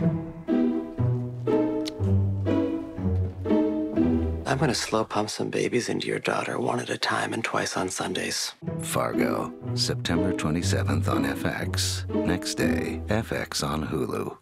I'm gonna slow pump some babies into your daughter one at a time and twice on Sundays. Fargo, September 27th on FX. Next day, FX on Hulu.